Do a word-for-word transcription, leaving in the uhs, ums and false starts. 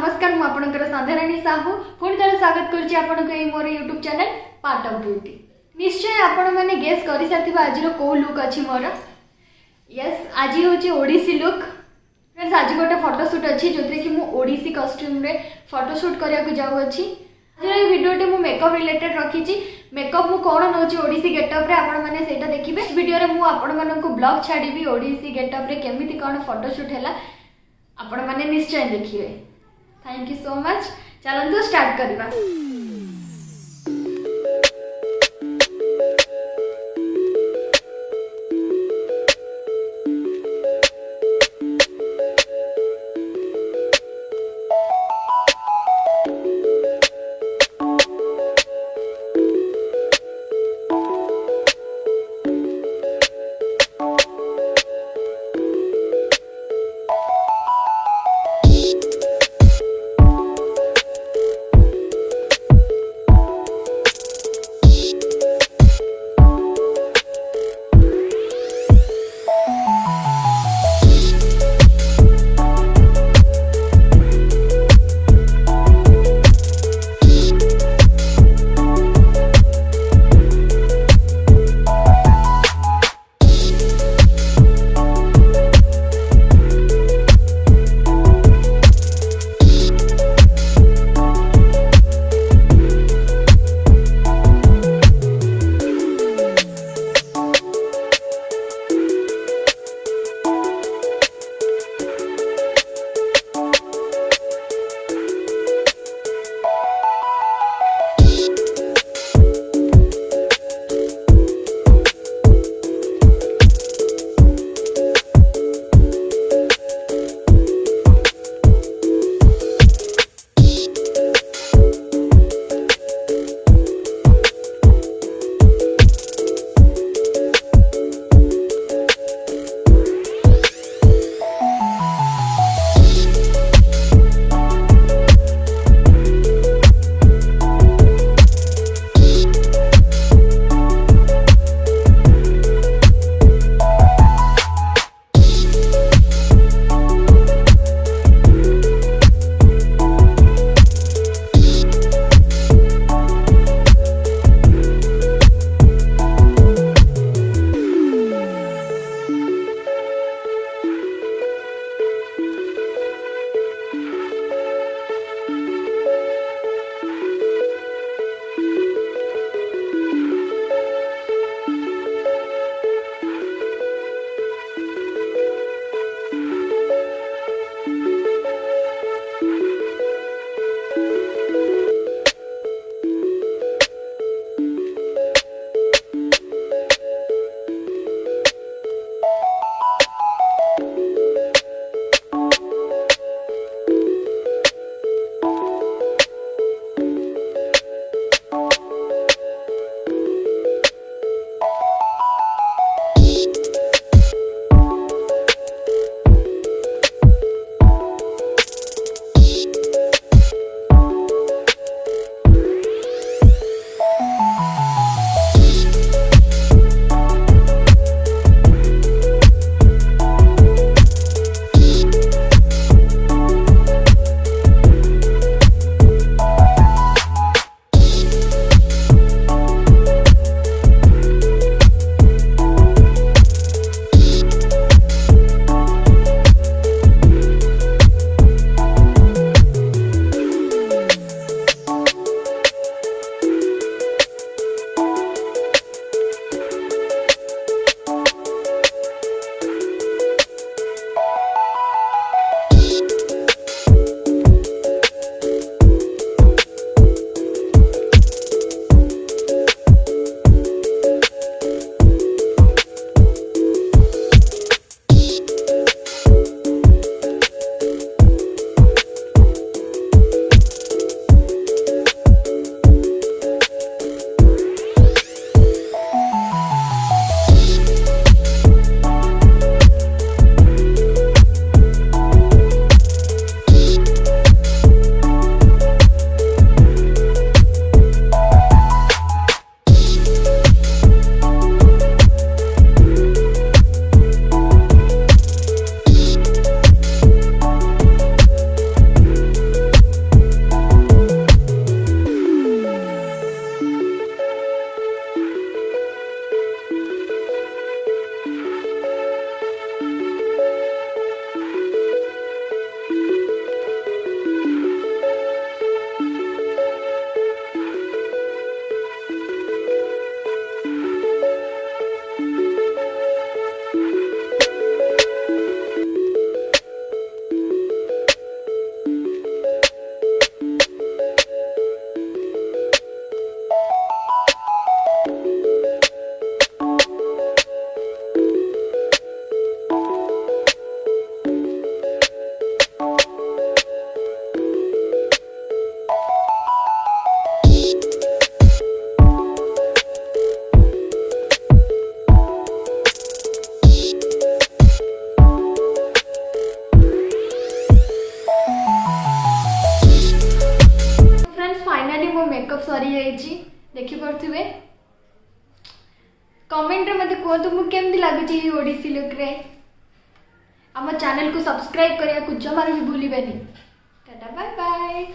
नमस्कार हूँ आपणकर संध्याराणी साहू पुणी थोड़ा स्वागत करुँचे मोर YouTube channel part of beauty. निश्चय आपण मैंने गेस कर साथिबा आज को लुक अच्छी मोर। यस आज हूँ ओडिसी लुक। फ्रेंड्स आज गोटे फोटोशूट अच्छी जो कि ओडिसी कस्ट्यूम रे फोटोशूट करने को जाऊँगी। आज भिडियोटे मुझे मेकअप रिलेटेड रखी मेकअप मुझे कौन नौची ओडिसी गेटअप मैंने से देखिए। भिडियो में मुझे ब्लॉग छाड़ी ओडिसी गेटअप केमी कौन फोटोशूट है आपण मैंने निश्चय देखिए। Thank you so much. चलंतु स्टार्ट करबा। सरी जाखिपे कमेंट रे कहतु मु केमती लागुची ओडिसी लुक रे। आम चैनल को सब्सक्राइब करने को जमार भी भूल। Bye bye.